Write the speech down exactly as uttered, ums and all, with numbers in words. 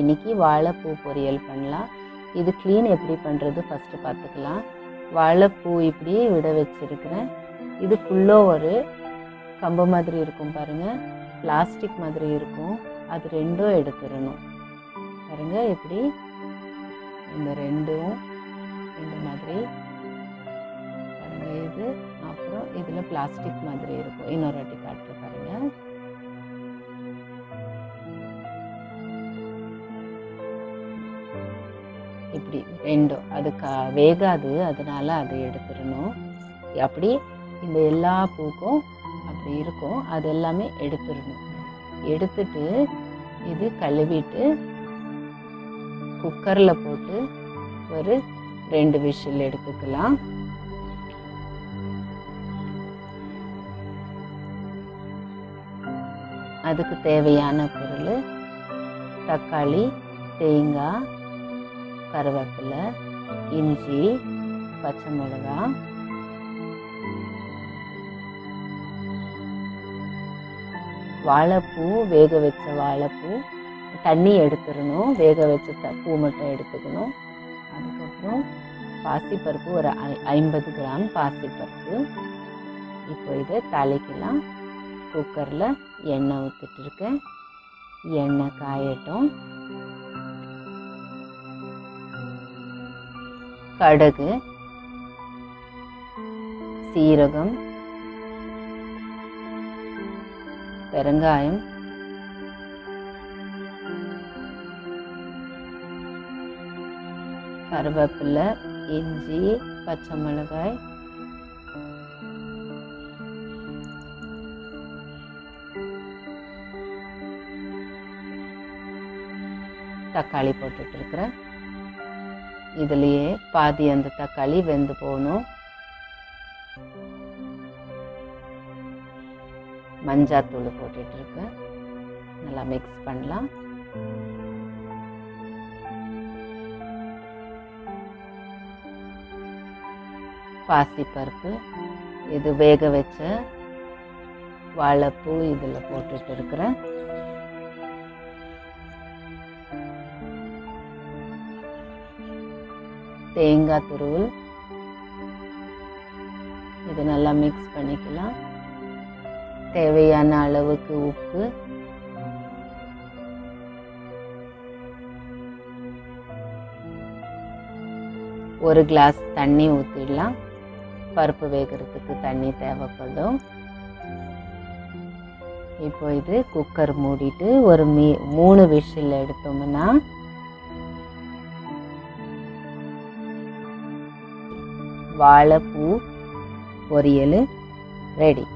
इनकी वाழைப்பூ பொரியல் பண்ணலாம்। இது க்ளீன் எப்படி பண்றது ஃபர்ஸ்ட் பார்த்துக்கலாம்। வாழைப்பூ இப்படி விட வச்சிருக்கேன்। இதுக்குள்ள ஒரு கம்ப மாதிரி இருக்கும் பாருங்க, பிளாஸ்டிக் மாதிரி இருக்கும்। அது ரெண்டும் எடுத்துறணும் பாருங்க। இப்படி இந்த ரெண்டும் இந்த மாதிரி பாருங்க। இது அப்புறம் இதுல பிளாஸ்டிக் மாதிரி இருக்கும்। இன்னொரு வாட்டி காட்டு பாருங்க। இப்படி ரெண்டும் அது வேகாது, அதனால அது எடுத்துறணும்। அப்படி இந்த எல்லா பூக்கும் அப்படி இருக்கும், அது எல்லாமே எடுத்துடணும்। எடுத்துட்டு இது கழுவிட்டு குக்கரில் போட்டு ஒரு ரெண்டு விசில் எடுத்துக்கலாம்। அதுக்கு தேவையான பொருள் தக்காளி, தேங்காய், கருவேப்பிலை, இஞ்சி, பச்சை மிளகாய், வாழைப்பூ, வேக வச்ச வாழைப்பூ, தண்ணி எடுத்துடணும், வேக வச்ச பூ மட்டும் எடுத்துக்கணும்। அதுக்கப்புறம் பாசிப்பருப்பு ஒரு ஐம்பது கிராம் பாசிப்பருப்பு। இப்போ இதை தாளிக்கலாம்। குக்கரில் எண்ணெய் ஊற்றிட்டு இருக்கேன்। எண்ணெய் காயட்டும்। கடுகு, சீரகம், பெருங்காயம், கருவேப்பிலை, இஞ்சி, பச்சை மிளகாய், தக்காளி போட்டுட்டு இருக்கிறேன்। இதுலயே பாதி அந்த தக்காளி வெந்து போகணும்। மஞ்சாத்தூள் போட்டுட்டு இருக்கேன்। நல்லா மிக்ஸ் பண்ணலாம்। பாசிப்பருப்பு இது வேக வச்ச வாழைப்பூ இதில் போட்டுட்டு இருக்கிறேன்। தேங்காய் துருவல் இது நல்லா மிக்ஸ் பண்ணிக்கலாம்। தேவையான அளவுக்கு உப்பு, ஒரு கிளாஸ் தண்ணி ஊற்றிடலாம்। பருப்பு வேகிறதுக்கு தண்ணி தேவைப்படும்। இப்போ இது குக்கர் மூடிட்டு ஒரு மீ மூணு விசில் எடுத்தோம்னா வாழைப்பூ பொரியல் ரெடி।